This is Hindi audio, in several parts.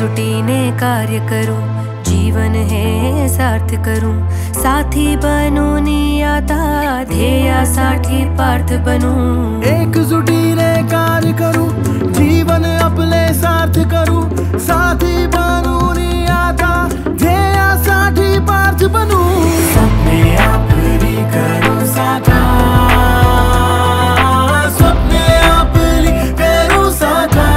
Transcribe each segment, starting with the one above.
सुटीने कार्य करूं, जीवन है सार्थ करूं, साथी बनूं नियता ध्येया साठी पार्थ बनूं। एकजुटीने कार्य करूं, जीवन अपने सार्थ करूं, साथी बनूं नियता ध्येया साठी पार्थ बनूं। सपने अपनी करूं साथा, सपने अपनी करूं साथा।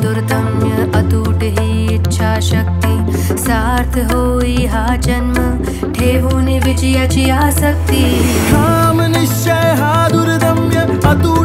दुर्दम्य अतूट ही इच्छा शक्ति, सार्थ होई हा जन्म, ठेवून विजयाची आसक्ती। काम निश्चय हा दुर्दम्य अतूट